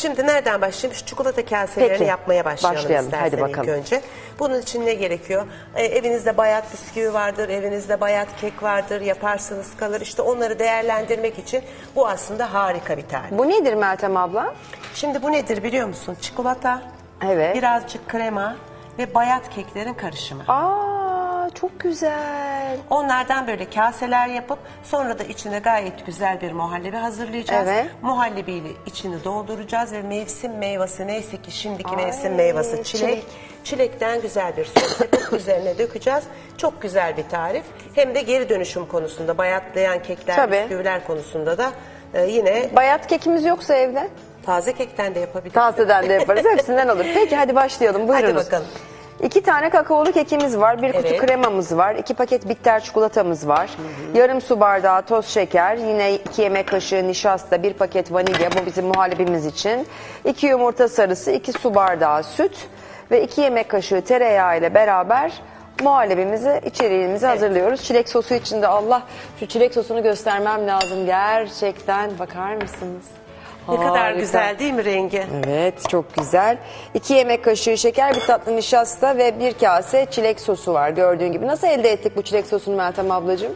Şimdi nereden başlayayım? Şu çikolata kaselerini yapmaya başlayalım isterseniz ilk önce. Bunun için ne gerekiyor? Evinizde bayat bisküvi vardır, evinizde bayat kek vardır, yaparsanız kalır. İşte onları değerlendirmek için bu aslında harika bir tarif. Bu nedir Meltem abla? Şimdi bu nedir biliyor musun? Çikolata, evet, birazcık krema ve bayat keklerin karışımı. Aa, çok güzel. Onlardan böyle kaseler yapıp sonra da içine gayet güzel bir muhallebi hazırlayacağız. Evet. Muhallebiyle içini dolduracağız ve mevsim meyvesi neyse ki şimdiki mevsim meyvesi çilek. Çilekten güzel bir sos yapıp üzerine dökeceğiz. Çok güzel bir tarif. Hem de geri dönüşüm konusunda bayatlayan kekler, bisküviler konusunda da yine. Bayat kekimiz yoksa evde? Taze kekten de yapabiliriz. Tazeden de yaparız. Hepsinden olur. Peki hadi başlayalım. Buyurunuz. Hadi bakalım. 2 tane kakaolu kekimiz var. 1 kutu kremamız var. 2 paket bitter çikolatamız var. Hı hı. Yarım su bardağı toz şeker. Yine 2 yemek kaşığı nişasta. 1 paket vanilya. Bu bizim muhallebimiz için. 2 yumurta sarısı. 2 su bardağı süt. Ve 2 yemek kaşığı tereyağı ile beraber muhallebimizi, içeriğimizi hazırlıyoruz. Çilek sosu için de Allah, şu çilek sosunu göstermem lazım. Gerçekten bakar mısınız? Ne kadar güzel değil mi rengi? Evet, çok güzel. 2 yemek kaşığı şeker, 1 tatlı nişasta ve 1 kase çilek sosu var gördüğün gibi. Nasıl elde ettik bu çilek sosunu Meltem ablacığım?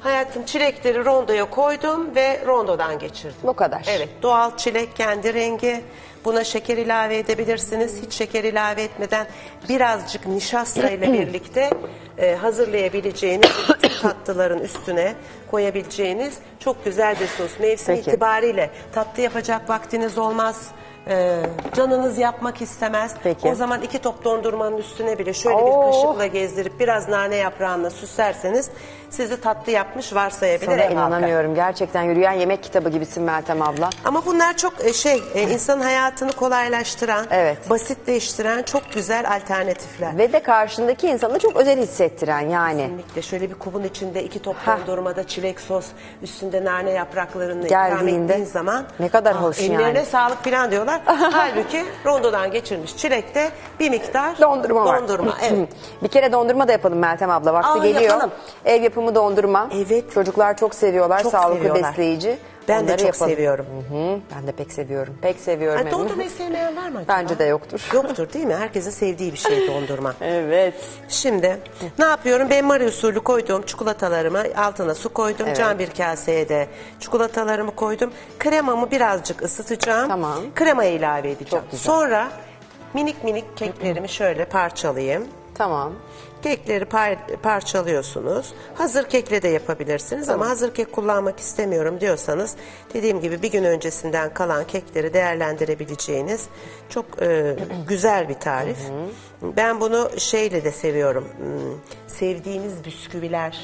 Hayatım, çilekleri rondoya koydum ve rondodan geçirdim. Bu kadar. Evet, doğal çilek, kendi rengi. Buna şeker ilave edebilirsiniz. Hiç şeker ilave etmeden birazcık nişasta ile birlikte hazırlayabileceğiniz, tatlıların üstüne koyabileceğiniz çok güzel bir sos. Mevsim itibariyle tatlı yapacak vaktiniz olmaz. Canınız yapmak istemez. Peki. O zaman 2 top dondurmanın üstüne bile şöyle bir kaşıkla gezdirip biraz nane yaprağına süslerseniz sizi tatlı yapmış varsayabilir. Sana inanamıyorum. Gerçekten yürüyen yemek kitabı gibisin Meltem abla. Ama bunlar çok insanın hayatını kolaylaştıran, basitleştiren çok güzel alternatifler. Ve de karşındaki insanı çok özel hissettiren yani. Kesinlikle. Şöyle bir kubun içinde 2 top dondurmada çilek sos, üstünde nane yapraklarını ikram ettiğin zaman ne kadar hoş yani. Ellerine sağlık falan diyorlar. Halbuki rondodan geçirmiş çilekte bir miktar dondurma var. Evet. Bir kere dondurma da yapalım Meltem abla. Vakti geliyor. Yapalım. Ev yapımı dondurma. Evet. Çocuklar çok seviyorlar. Sağlıklı, besleyici. Ben de çok seviyorum. Hı -hı. Ben de pek seviyorum. Pek seviyorum. Yani dondurmayı sevmeyen var mı acaba? Bence de yoktur. Yoktur değil mi? Herkesin sevdiği bir şey dondurma. Evet. Şimdi ne yapıyorum? Ben Mari usulü koyduğum çikolatalarımı altına su koydum. Cam bir kaseye de çikolatalarımı koydum. Kremamı birazcık ısıtacağım. Tamam. Krema ilave edeceğim. Sonra minik minik keklerimi şöyle parçalayayım. Tamam. Kekleri parçalıyorsunuz. Hazır kekle de yapabilirsiniz ama hazır kek kullanmak istemiyorum diyorsanız dediğim gibi bir gün öncesinden kalan kekleri değerlendirebileceğiniz çok güzel bir tarif. Ben bunu şeyle de seviyorum. Sevdiğiniz bisküviler.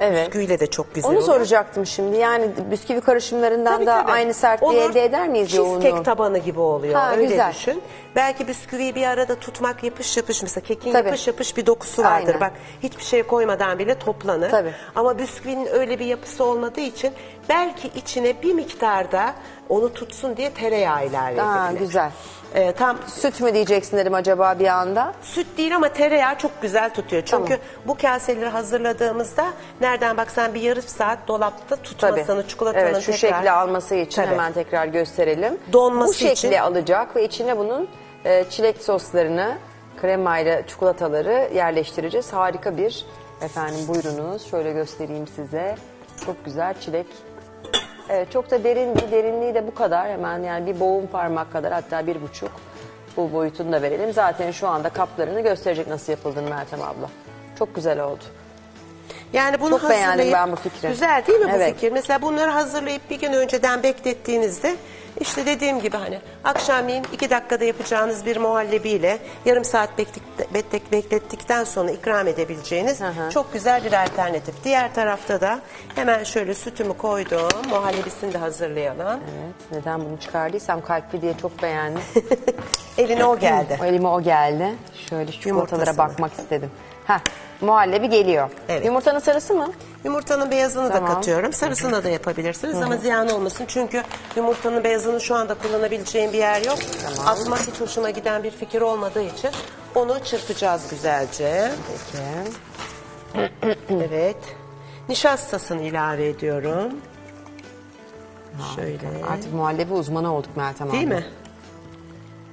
Evet. Bisküviyle de çok güzel. Onu soracaktım şimdi. Yani bisküvi karışımlarından tabii. aynı sertliği elde eder miyiz yoğunluğu? Cheesecake tabanı gibi oluyor. Ha, öyle güzel. Düşün. Belki bisküviyi bir arada tutmak yapış yapış. Mesela kekin yapış yapış bir dokusu vardır. Aynen. Bak hiçbir şey koymadan bile toplanır. Tabii. Ama bisküvinin öyle bir yapısı olmadığı için belki içine bir miktarda onu tutsun diye tereyağı ilave edilir. Aa, güzel. Tam süt mü diyeceksin dedim acaba bir anda. Süt değil ama tereyağı çok güzel tutuyor. Çünkü bu kaseleri hazırladığımızda nereden baksan bir yarım saat dolapta tutmasını, çikolatanın şu şekli alması için hemen tekrar gösterelim. Donması için. Bu şekli alacak ve içine bunun çilek soslarını, kremayla çikolataları yerleştireceğiz. Harika bir, efendim buyurunuz şöyle göstereyim size. Çok güzel çilek. Evet, çok da derin, bir derinliği de bu kadar hemen yani bir boğum parmak kadar, hatta 1,5 bu boyutunu da verelim. Zaten şu anda kaplarını gösterecek nasıl yapıldığını Meltem abla. Çok güzel oldu. Yani bunu çok beğendim ben bu fikri. Güzel değil mi bu fikir? Mesela bunları hazırlayıp bir gün önceden beklettiğinizde işte dediğim gibi hani akşamleyin 2 dakikada yapacağınız bir muhallebiyle yarım saat beklettikten sonra ikram edebileceğiniz çok güzel bir alternatif. Diğer tarafta da hemen şöyle sütümü koydum. Muhallebisini de hazırlayalım. Evet. Neden bunu çıkardıysam kalpli diye çok beğendim. Eline o geldi. Elime o geldi. Şöyle şu yumurtalara bakmak istedim. Heh, muhallebi geliyor. Evet. Yumurtanın sarısı mı? Yumurtanın beyazını da katıyorum. Sarısını da yapabilirsiniz ama ziyan olmasın. Çünkü yumurtanın beyazını şu anda kullanabileceğim bir yer yok. Atmak hiç hoşuma giden bir fikir olmadığı için onu çırpacağız güzelce. Peki. Evet. Nişastasını ilave ediyorum. Şöyle. Artık muhallebi uzmanı olduk Meltem abla. Değil mi?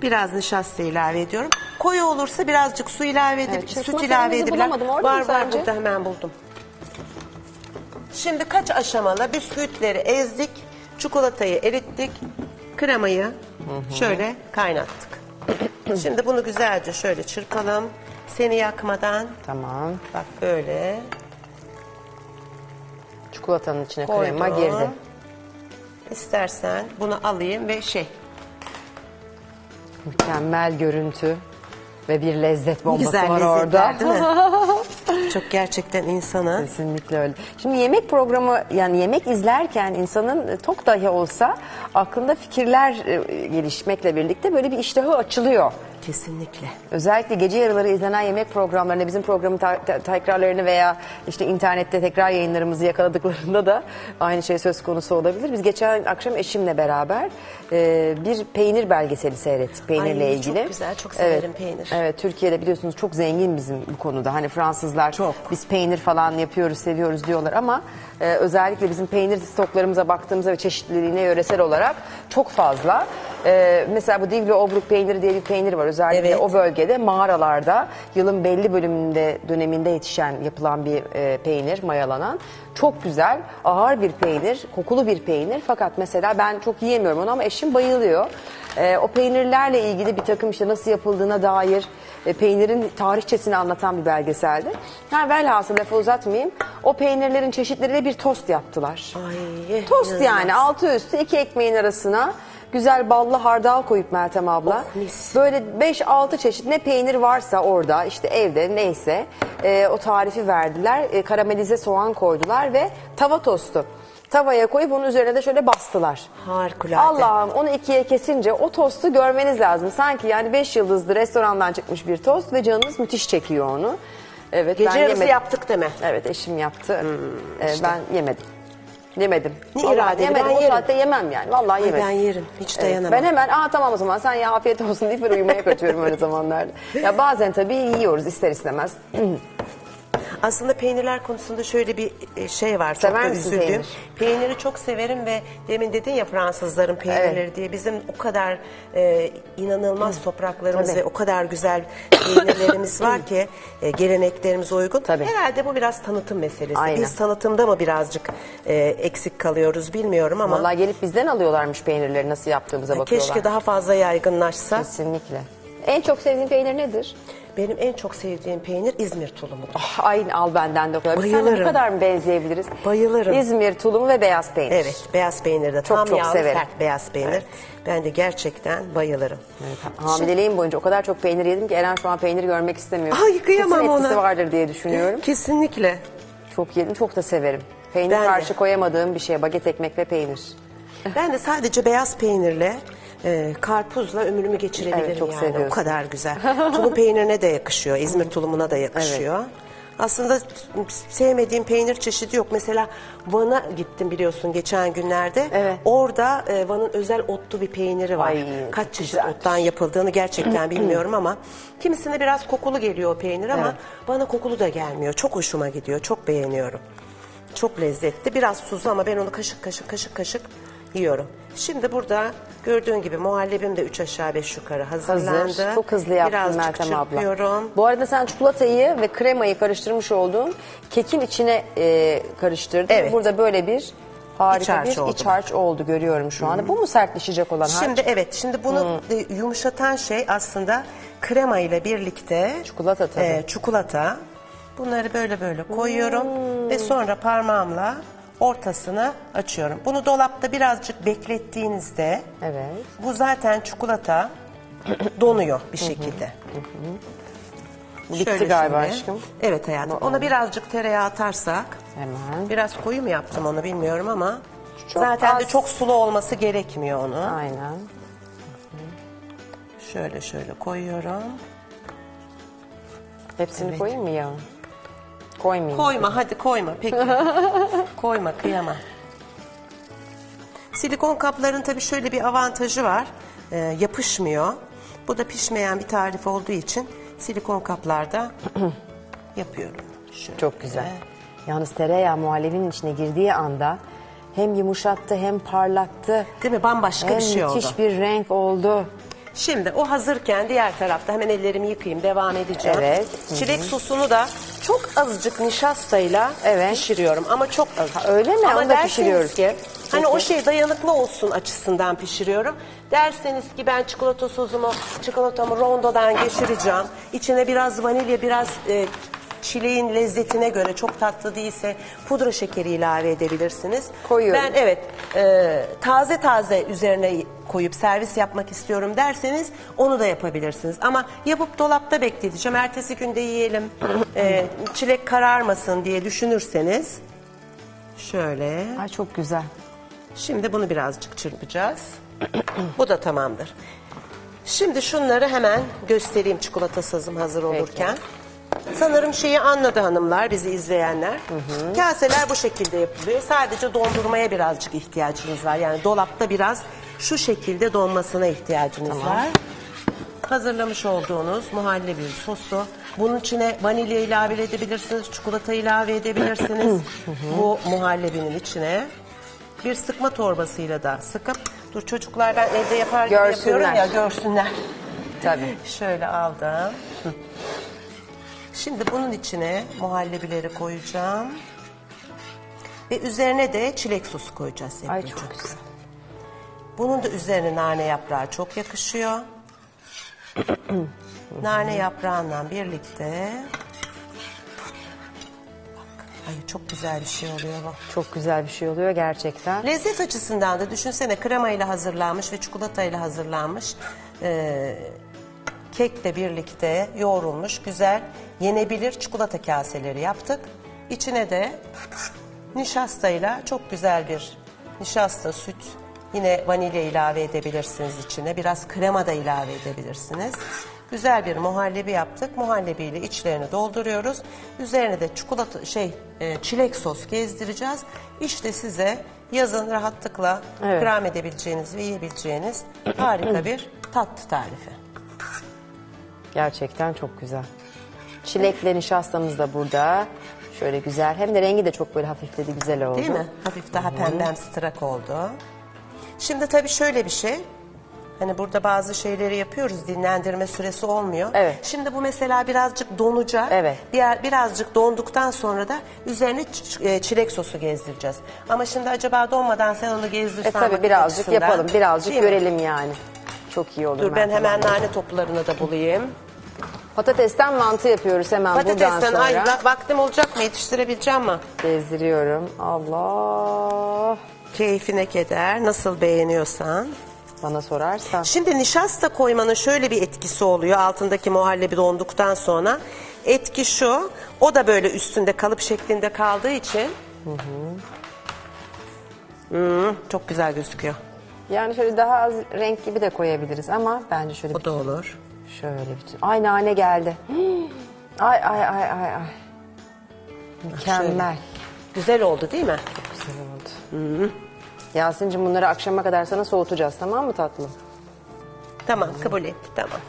Biraz nişasta ilave ediyorum. Koyu olursa birazcık su ilave edip, evet, süt ilave edebilir. Var burada, hemen buldum. Şimdi kaç aşamalı bisküvitleri ezdik, çikolatayı erittik, kremayı şöyle kaynattık. Şimdi bunu güzelce şöyle çırpalım, seni yakmadan. Tamam. Bak böyle. Çikolatanın içine koydum, krema girdi. İstersen bunu alayım ve şey. Mükemmel görüntü ve bir lezzet bombası güzel var orada. Değil mi? Çok gerçekten insanı. Kesinlikle öyle. Şimdi yemek programı, yani yemek izlerken insanın tok dahi olsa aklında fikirler gelişmekle birlikte böyle bir iştahı açılıyor. Kesinlikle. Özellikle gece yarıları izlenen yemek programlarını, bizim programın tekrarlarını veya işte internette tekrar yayınlarımızı yakaladıklarında da aynı şey söz konusu olabilir. Biz geçen akşam eşimle beraber bir peynir belgeseli seyrettik, peynirle Ay, ilgili. Çok güzel, çok severim, evet, peynir. Evet, Türkiye'de biliyorsunuz çok zengin bizim bu konuda. Hani Fransızlar çok, biz peynir falan yapıyoruz, seviyoruz diyorlar ama özellikle bizim peynir stoklarımıza baktığımızda ve çeşitliliğine yöresel olarak çok fazla. Mesela bu Divli Obruk peyniri diye bir peynir var. Özellikle evet, o bölgede mağaralarda yılın belli bölümünde, döneminde yetişen, yapılan bir peynir, mayalanan. Çok güzel, ağır bir peynir, kokulu bir peynir. Fakat mesela ben çok yiyemiyorum onu ama eşim bayılıyor. O peynirlerle ilgili bir takım işte nasıl yapıldığına dair peynirin tarihçesini anlatan bir belgeseldi. Yani velhasıl lafı uzatmayayım. O peynirlerin çeşitleriyle bir tost yaptılar. Ay, tost inanılmaz. Yani altı üstü iki ekmeğin arasına. Güzel ballı hardal koyup Meltem abla, oh, böyle 5-6 çeşit ne peynir varsa orada işte evde neyse o tarifi verdiler. Karamelize soğan koydular ve tava tostu. Tavaya koyup onun üzerine de şöyle bastılar. Harikulade. Allah'ım, onu ikiye kesince o tostu görmeniz lazım. Sanki yani 5 yıldızlı restorandan çıkmış bir tost ve canınız müthiş çekiyor onu. Evet, gece yarısı yaptık deme. Evet, eşim yaptı. Hmm, işte. Ben yemedim. Yemedim. Ne irade, yemedim. Ben o saatte yemem yani. Vallahi yemedim. Ben yerim. Hiç dayanamam. Ben hemen tamam o zaman sen ya afiyet olsun deyip bir uyumaya kaçıyorum öyle zamanlarda. Ya bazen tabii yiyoruz ister istemez. Aslında peynirler konusunda şöyle bir şey var. Sever misin peynir? Peyniri çok severim ve demin dedin ya Fransızların peynirleri, evet, diye. Bizim o kadar inanılmaz topraklarımız, tabii, ve o kadar güzel peynirlerimiz var ki geleneklerimize uygun. Tabii. Herhalde bu biraz tanıtım meselesi. Aynen. Biz tanıtımda mı birazcık eksik kalıyoruz bilmiyorum ama. Vallahi gelip bizden alıyorlarmış peynirleri, nasıl yaptığımıza bakıyorlar. Keşke daha fazla yaygınlaşsa. Kesinlikle. En çok sevdiğin peynir nedir? Benim en çok sevdiğim peynir İzmir tulumu. Oh, aynı al benden de o kadar. Bayılırım. Sen de bu kadar mı benzeyebiliriz? Bayılırım. İzmir tulumu ve beyaz peynir. Evet, beyaz peynir de çok çok severim. Sert beyaz peynir. Evet. Ben de gerçekten bayılırım. Evet. Hamileliğim boyunca o kadar çok peynir yedim ki Eren şu an peynir görmek istemiyor. Ay, kıyamam ona. Kesin etkisi vardır diye düşünüyorum. Kesinlikle. Çok yedim, çok da severim. Peynir ben karşı de koyamadığım bir şey, baget ekmek ve peynir. Ben de sadece beyaz peynirle karpuzla ömrümü geçirebilirim, evet, çok yani seviyorsun. O kadar güzel. Tulum peynirine de yakışıyor, İzmir tulumuna da yakışıyor. Evet. Aslında sevmediğim peynir çeşidi yok. Mesela Van'a gittim biliyorsun geçen günlerde. Evet. Orada Van'ın özel otlu bir peyniri var. Ay, kaç çeşit güzel ottan yapıldığını gerçekten bilmiyorum ama kimisine biraz kokulu geliyor o peynir ama evet, bana kokulu da gelmiyor. Çok hoşuma gidiyor, çok beğeniyorum. Çok lezzetli, biraz tuzlu ama ben onu kaşık kaşık yiyorum. Şimdi burada gördüğün gibi muhallebim de 3 aşağı 5 yukarı hazırlandı. Hazır. Çok hızlı yaptım Meltem abla. Bu arada sen çikolatayı ve kremayı karıştırmış olduğun kekin içine karıştırdın. Evet. Burada böyle bir harika bir iç harç oldu, görüyorum şu anda. Bu mu sertleşecek olan harç? Şimdi evet, şimdi bunu yumuşatan şey aslında krema ile birlikte çikolata tabii. Çikolata. Bunları böyle böyle koyuyorum ve sonra parmağımla ortasını açıyorum. Bunu dolapta birazcık beklettiğinizde, evet, bu zaten çikolata donuyor bir şekilde. Bitti galiba aşkım. Evet hayatım. Ona birazcık tereyağı atarsak, hemen. Biraz koyu mu yaptım onu bilmiyorum ama çok zaten az, de çok sulu olması gerekmiyor onu. Aynen. Şöyle şöyle koyuyorum. Hepsini evet, koyayım mı ya? Koymayayım. Koyma peki. Hadi koyma peki. Koyma, kıyama. Silikon kapların tabii şöyle bir avantajı var. Yapışmıyor. Bu da pişmeyen bir tarif olduğu için silikon kaplarda yapıyorum. Şöyle. Çok güzel. Yalnız tereyağı muhallebinin içine girdiği anda hem yumuşattı hem parlattı. Değil mi? Bambaşka bir şey oldu. Müthiş bir renk oldu. Şimdi o hazırken diğer tarafta hemen ellerimi yıkayayım, devam edeceğim. Evet. Çilek sosunu da çok azıcık nişastayla pişiriyorum ama çok az. Öyle mi? Ama derseniz pişiriyoruz ki hani o şey dayanıklı olsun açısından pişiriyorum. Derseniz ki ben çikolata sosumu, çikolatamı rondodan geçireceğim. İçine biraz vanilya, biraz çileğin lezzetine göre, çok tatlı değilse pudra şekeri ilave edebilirsiniz. Koyuyorum. Ben taze taze üzerine koyup servis yapmak istiyorum derseniz onu da yapabilirsiniz. Ama yapıp dolapta bekleteceğim. Ertesi günde yiyelim. Çilek kararmasın diye düşünürseniz şöyle. Ay çok güzel. Şimdi bunu birazcık çırpacağız. Bu da tamamdır. Şimdi şunları hemen göstereyim çikolata sazım hazır olurken. Peki. Sanırım şeyi anladı hanımlar, bizi izleyenler. Kaseler bu şekilde yapılıyor. Sadece dondurmaya birazcık ihtiyacınız var. Yani dolapta biraz şu şekilde donmasına ihtiyacınız var. Hazırlamış olduğunuz muhallebi sosu. Bunun içine vanilya ilave edebilirsiniz. Çikolata ilave edebilirsiniz. Bu muhallebinin içine bir sıkma torbasıyla da sıkıp. Dur çocuklar, ben evde yapar gibi yapıyorum ya, görsünler. Tabii. Şöyle aldım. Şimdi bunun içine muhallebileri koyacağım. Ve üzerine de çilek sosu koyacağız. Ay çok güzel. Bunun da üzerine nane yaprağı çok yakışıyor. Nane yaprağından birlikte. Bak, ay çok güzel bir şey oluyor bu. Çok güzel bir şey oluyor gerçekten. Lezzet açısından da düşünsene, kremayla hazırlanmış ve çikolatayla hazırlanmış. Kekle birlikte yoğrulmuş, güzel, yenebilir çikolata kaseleri yaptık. İçine de nişastayla çok güzel bir nişasta, süt, yine vanilya ilave edebilirsiniz içine. Biraz krema da ilave edebilirsiniz. Güzel bir muhallebi yaptık. Muhallebiyle içlerini dolduruyoruz. Üzerine de çikolata, çilek sos gezdireceğiz. İşte size yazın rahatlıkla ikram edebileceğiniz ve yiyebileceğiniz harika bir tatlı tarifi. Gerçekten çok güzel. Çilekle nişastamız da burada. Şöyle güzel. Hem de rengi de çok böyle hafifledi, güzel oldu. Değil mi? Hafif daha pembemsi tırak oldu. Şimdi tabii şöyle bir şey. Hani burada bazı şeyleri yapıyoruz. Dinlendirme süresi olmuyor. Evet. Şimdi bu mesela birazcık donacak. Evet. Birazcık donduktan sonra da üzerine çilek sosu gezdireceğiz. Ama şimdi acaba donmadan sen onu gezdirsen... Tabii birazcık yapalım. Birazcık görelim yani. Çok iyi olur. Dur ben hemen nane toplarını da bulayım. Patatesten mantı yapıyoruz hemen buradan sonra. Patatesten vaktim olacak mı? Yetiştirebileceğim mi? Gezdiriyorum. Allah. Keyfine keder. Nasıl beğeniyorsan. Bana sorarsan. Şimdi nişasta koymanın şöyle bir etkisi oluyor. Altındaki muhallebi donduktan sonra. Etki şu. O da böyle üstünde kalıp şeklinde kaldığı için. Çok güzel gözüküyor. Yani şöyle daha az renk gibi de koyabiliriz ama bence şöyle. O da olur. Şöyle bütün. Ay nane geldi. Ay. Mükemmel. Güzel oldu değil mi? Çok güzel oldu. Yasin'cim bunları akşama kadar sana soğutacağız, tamam mı tatlım? Tamam, kabul et. Tamam.